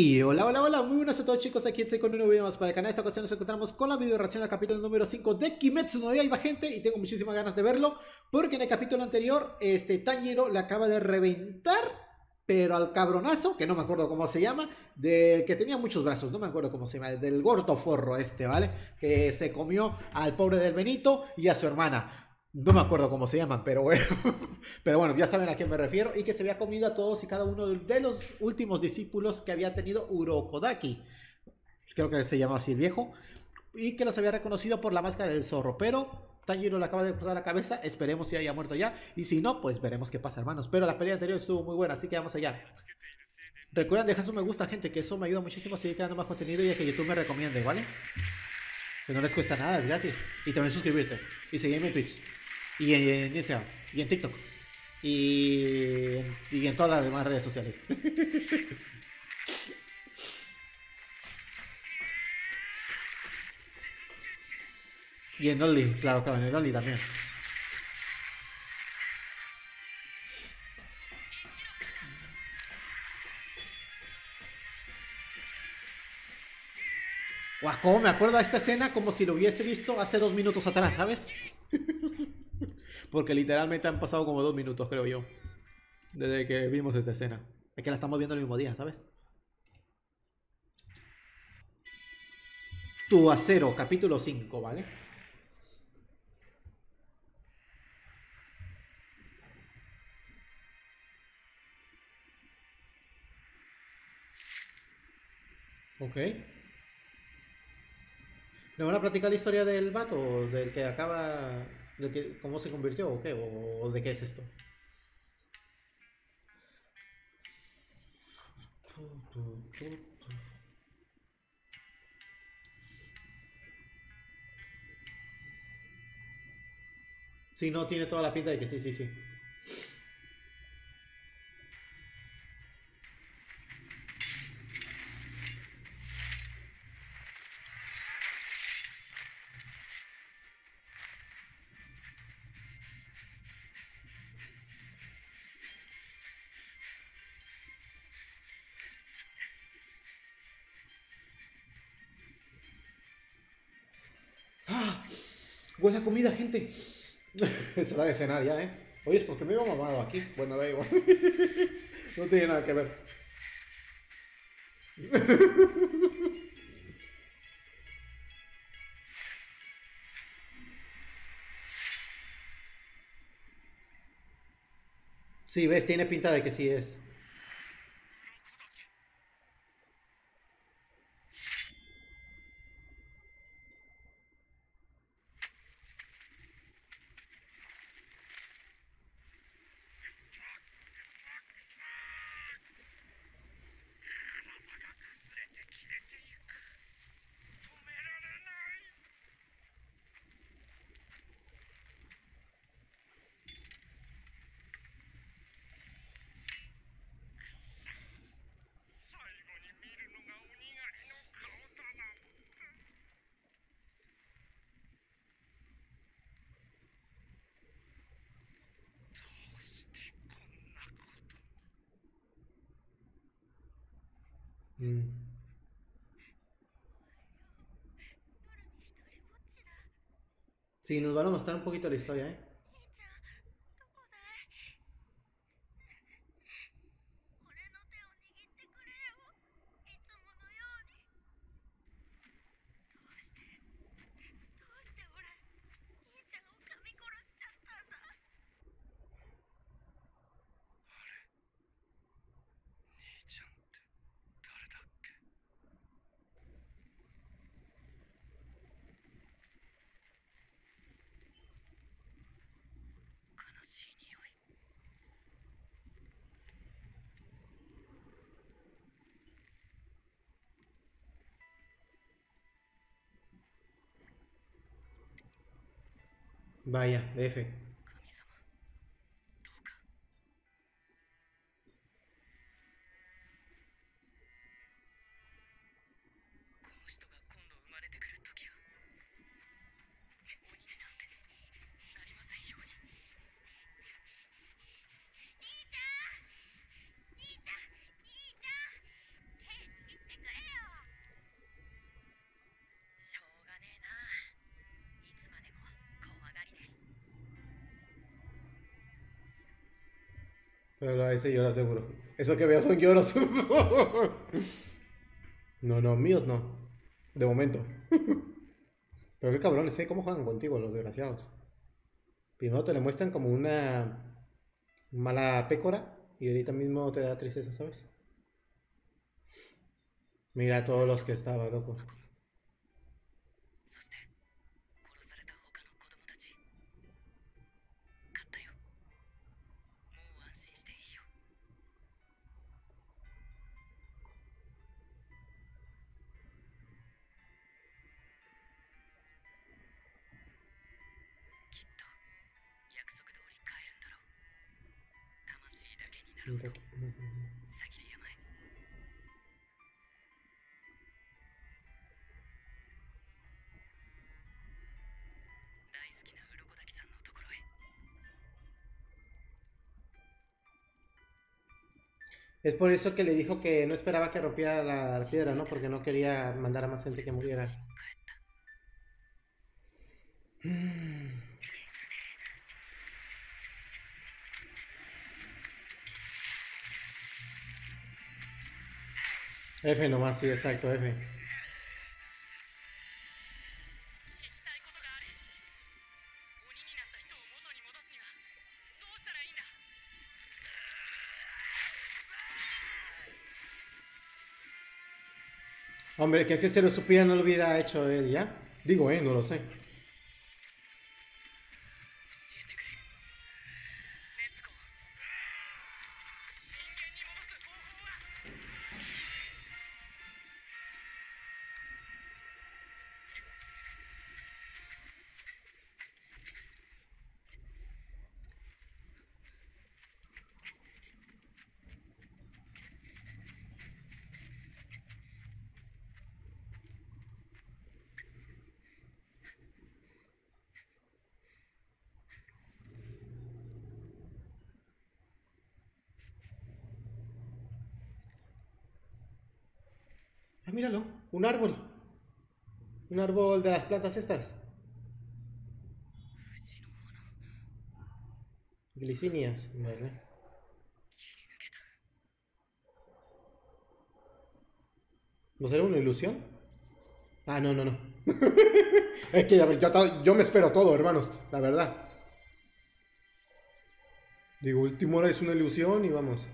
Y hola, muy buenas a todos chicos, aquí estoy con un nuevo video más para el canal. Esta ocasión nos encontramos con la video reacción al capítulo número 5 de Kimetsu No Yaiba, gente. Y tengo muchísimas ganas de verlo, porque en el capítulo anterior, Tanjiro le acaba de reventar, pero al cabronazo, que no me acuerdo cómo se llama, del que tenía muchos brazos, no me acuerdo cómo se llama, del gordoforro este, ¿vale? Que se comió al pobre del Benito y a su hermana. No me acuerdo cómo se llaman, pero bueno, ya saben a quién me refiero. Y que se había comido a todos y cada uno de los últimos discípulos que había tenido Urokodaki. Creo que se llamaba así el viejo. Y que los había reconocido por la máscara del zorro. Pero Tanjiro le acaba de cortar la cabeza. Esperemos si haya muerto ya. Y si no, pues veremos qué pasa, hermanos. Pero la pelea anterior estuvo muy buena, así que vamos allá. Recuerden dejar su me gusta, gente, que eso me ayuda muchísimo a seguir creando más contenido y a que YouTube me recomiende, ¿vale? Que no les cuesta nada, es gratis. Y también suscribirte. Y seguirme en Twitch. Y en Instagram, y en TikTok, y en todas las demás redes sociales. Y en Only, claro, en el Only también. Guau, cómo me acuerdo a esta escena como si lo hubiese visto hace 2 minutos atrás, ¿sabes? Porque literalmente han pasado como 2 minutos, creo yo, desde que vimos esta escena. Es que la estamos viendo el mismo día, ¿sabes? Tu acero, capítulo 5, ¿vale? Ok. ¿Le van a platicar la historia del vato, del que acaba... ¿De que, cómo se convirtió o qué? ¿O de qué es esto? Sí, no, tiene toda la pinta de que sí. Huele a comida, gente. Es hora de cenar ya, ¿eh? Oye, es porque me veo mamado aquí. Bueno, da igual. No tiene nada que ver. Sí, ves, tiene pinta de que sí es. Sí, nos van a mostrar un poquito la historia, ¿eh? Vaya, F. No, no, ese llora seguro. Eso que veo son lloros. No, no, míos no. De momento. Pero qué cabrones, ¿eh? ¿Cómo juegan contigo los desgraciados? Primero te le muestran como una mala pécora y ahorita mismo te da tristeza, ¿sabes? Mira a todos los que estaba, loco. Es por eso que le dijo que no esperaba que rompiera la piedra, ¿no? Porque no quería mandar a más gente que muriera. F nomás, sí, exacto, F. Hombre, que se lo supiera no lo hubiera hecho él, ¿ya? Digo, no lo sé. Ah, míralo, un árbol. Un árbol de las plantas estas. Glicinias, vale. ¿No será una ilusión? Ah, no, no, no. Es que, a ver, yo me espero todo, hermanos, la verdad. Digo, última hora es una ilusión y vamos.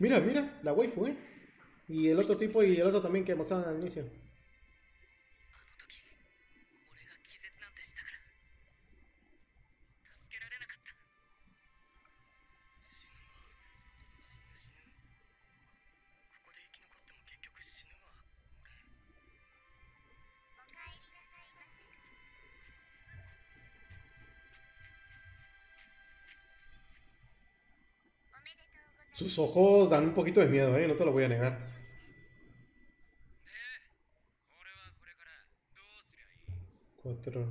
Mira, mira, la waifu, ¿eh? Y el otro tipo y el otro también que mostraban al inicio. Sus ojos dan un poquito de miedo, no te lo voy a negar. Cuatro.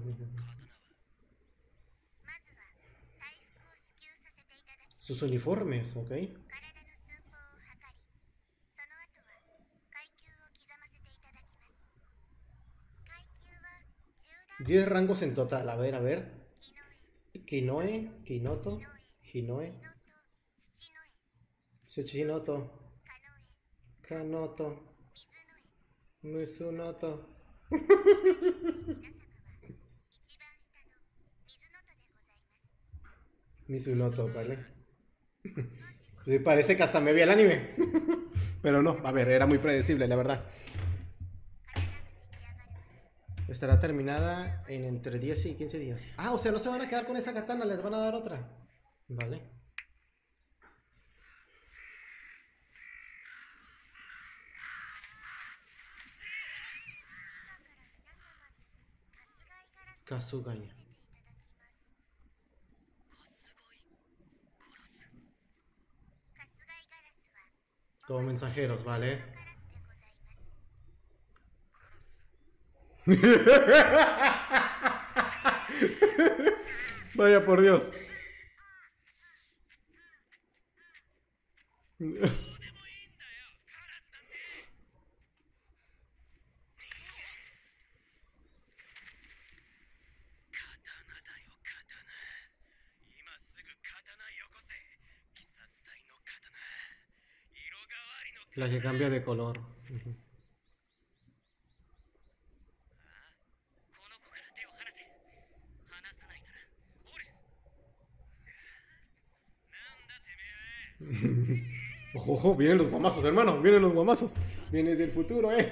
Sus uniformes, ok. Diez rangos en total, a ver, a ver. Kinoe, Kinoto, Kinoe. Shuchinoto, Kanoto, Misunoto. Misunoto, ¿vale? Sí, parece que hasta me vi el anime. Pero no, a ver, era muy predecible, la verdad. Estará terminada en entre 10 y 15 días. Ah, o sea, no se van a quedar con esa katana, les van a dar otra. Vale. Kasugaña. Como mensajeros, ¿vale? Vaya por Dios. La que cambia de color. Uh-huh. Ojo, ojo, vienen los guamazos, hermano. Vienen los guamazos. Vienes del futuro, eh.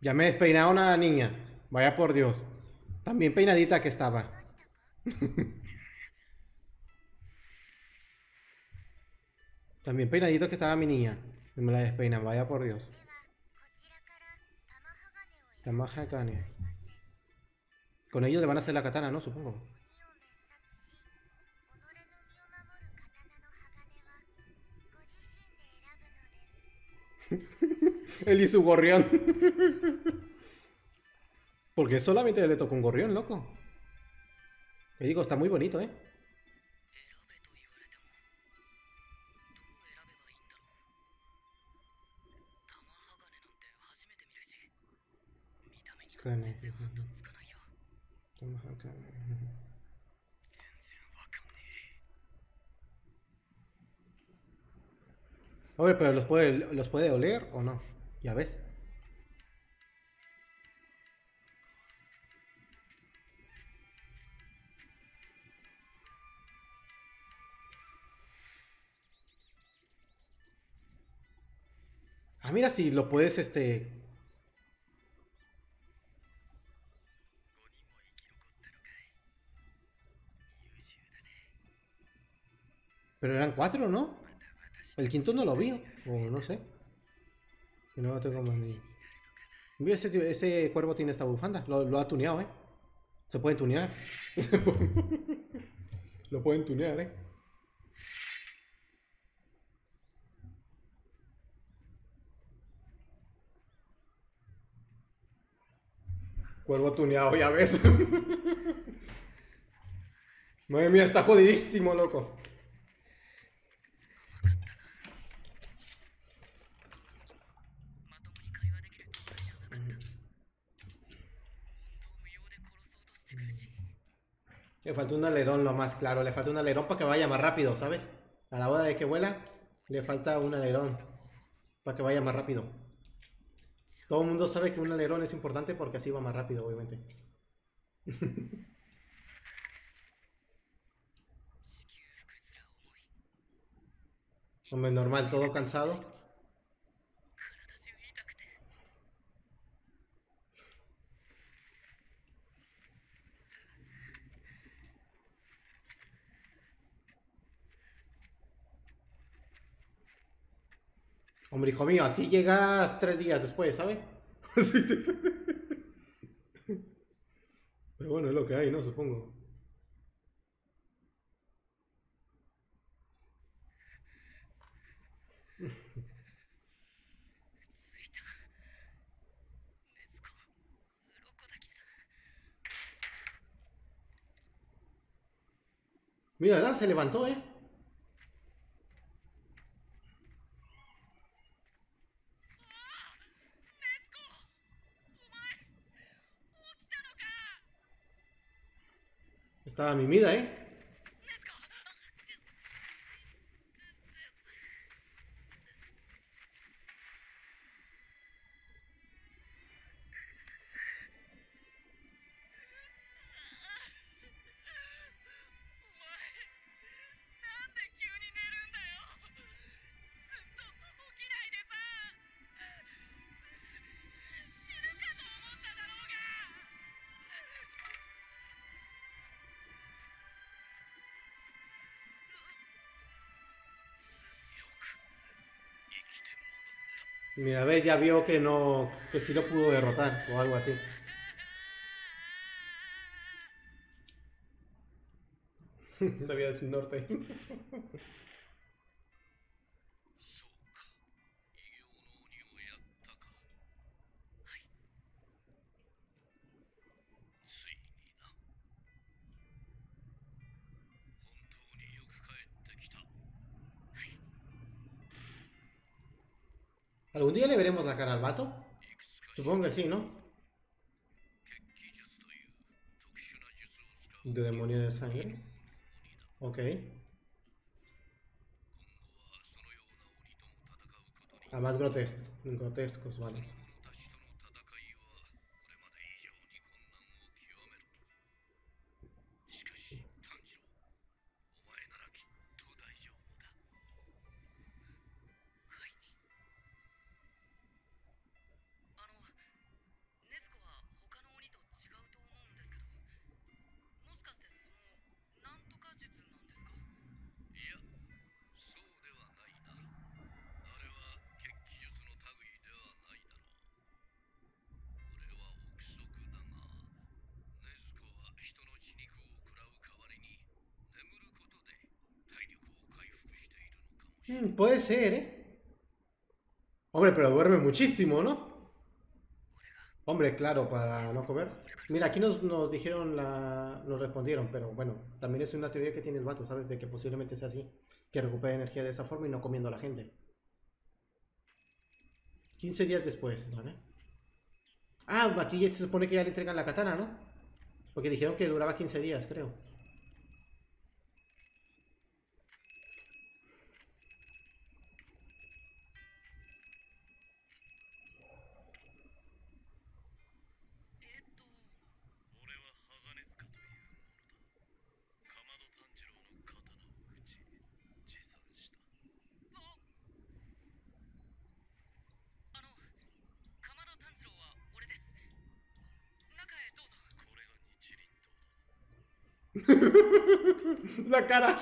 Ya me despeinaron a la niña. Vaya por Dios. También peinadita que estaba. También peinadito que estaba mi niña. Me la despeinan, vaya por Dios. Tamahagane. Con ellos le van a hacer la katana, ¿no? Supongo. Él y su gorrión. Porque solamente le tocó un gorrión, loco. Le digo, está muy bonito, ¿eh? Oye, pero ¿los puede oler o no? Ya ves. Ah, mira, si lo puedes, Pero eran 4, ¿no? El quinto no lo vi, o no sé. Y no tengo más ni... Mira, ese cuervo tiene esta bufanda. Lo ha tuneado, ¿eh? Se puede tunear. Lo pueden tunear, ¿eh? Cuervo tuneado, ya ves. Madre mía, está jodidísimo, loco. Le falta un alerón, lo más claro. Le falta un alerón para que vaya más rápido, ¿sabes? A la hora de que vuela, le falta un alerón para que vaya más rápido. Todo el mundo sabe que un alerón es importante porque así va más rápido, obviamente. Hombre, normal, todo cansado. Hombre, hijo mío, así llegas 3 días después, ¿sabes? Pero bueno, es lo que hay, ¿no? Supongo. Mira, ya se levantó, ¿eh? Estaba mimida, ¿eh? Mira, ves, ya vio que no, que sí lo pudo derrotar o algo así. Sabía de su norte. ¿Algún día le veremos la cara al vato? Supongo que sí, ¿no? De demonio de sangre. Ok. Además grotescos, vale. Puede ser, ¿eh? Hombre, pero duerme muchísimo, ¿no? Hombre, claro, para no comer. Mira, aquí nos dijeron nos respondieron, pero bueno, también es una teoría que tiene el vato, ¿sabes? De que posiblemente sea así, que recupere energía de esa forma y no comiendo a la gente. 15 días después, ¿vale? Ah, aquí ya se supone que ya le entregan la katana, ¿no? Porque dijeron que duraba 15 días, creo. La cara.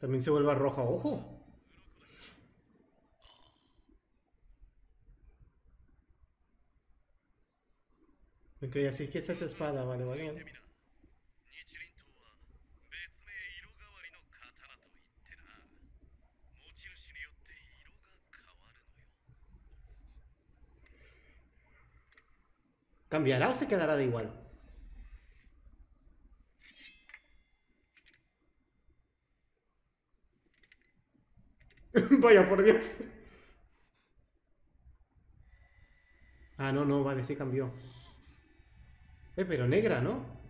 También se vuelve roja, ojo. Ok, así que esa es espada, vale. ¿Cambiará o se quedará de igual? Vaya, por Dios. Ah, no, vale, sí cambió. Pero negra, ¿no?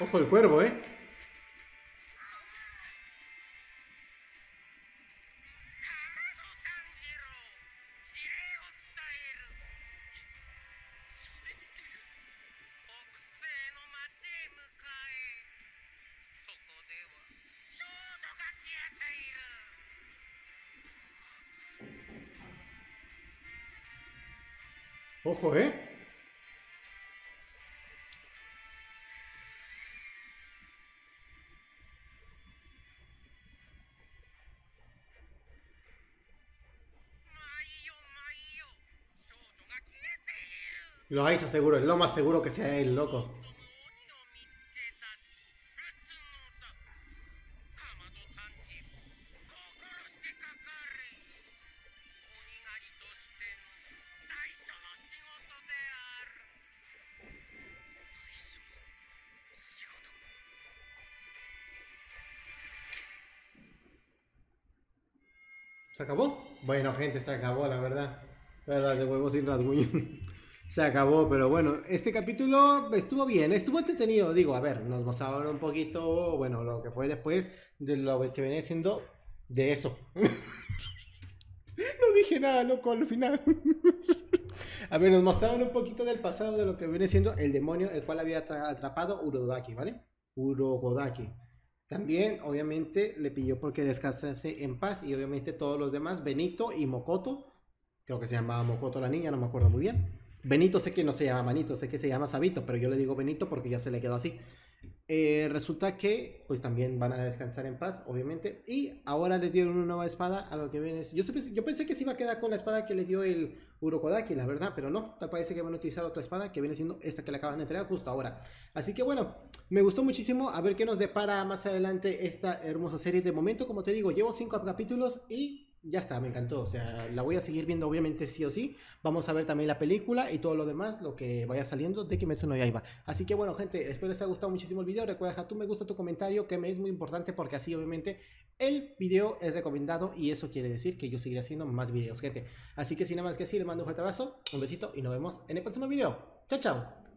Ojo el cuervo, ¿eh? Ojo, ¿eh? Lo Aiza seguro, es lo más seguro que sea él, loco. ¿Se acabó? Bueno, gente, se acabó, la verdad. La verdad, de huevo sin rasguño. Se acabó, pero bueno, este capítulo estuvo bien, estuvo entretenido. Digo, a ver, nos mostraron un poquito, bueno, lo que fue después de lo que venía siendo de eso. No dije nada, loco, al final. A ver, nos mostraron un poquito del pasado de lo que viene siendo el demonio, el cual había atrapado Urokodaki, ¿vale? Urokodaki. También, obviamente, le pidió porque descansase en paz y obviamente todos los demás, Benito y Mokoto, creo que se llamaba Mokoto la niña, no me acuerdo muy bien. Benito sé que no se llama Manito, sé que se llama Sabito, pero yo le digo Benito porque ya se le quedó así. Resulta que, pues también van a descansar en paz, obviamente. Y ahora les dieron una nueva espada a lo que viene. Yo pensé que se iba a quedar con la espada que le dio el Urokodaki, la verdad, pero no. Tal parece que van a utilizar otra espada que viene siendo esta que le acaban de entregar justo ahora. Así que bueno, me gustó muchísimo. A ver qué nos depara más adelante esta hermosa serie. De momento, como te digo, llevo 5 capítulos y... ya está, me encantó, o sea, la voy a seguir viendo obviamente sí o sí. Vamos a ver también la película y todo lo demás, lo que vaya saliendo de Kimetsu no Yaiba. Así que bueno, gente, espero les haya gustado muchísimo el video. Recuerda dejar tu me gusta, tu comentario, que me es muy importante porque así obviamente el video es recomendado y eso quiere decir que yo seguiré haciendo más videos, gente. Así que sin nada más que decir, les mando un fuerte abrazo, un besito y nos vemos en el próximo video. Chao, chao.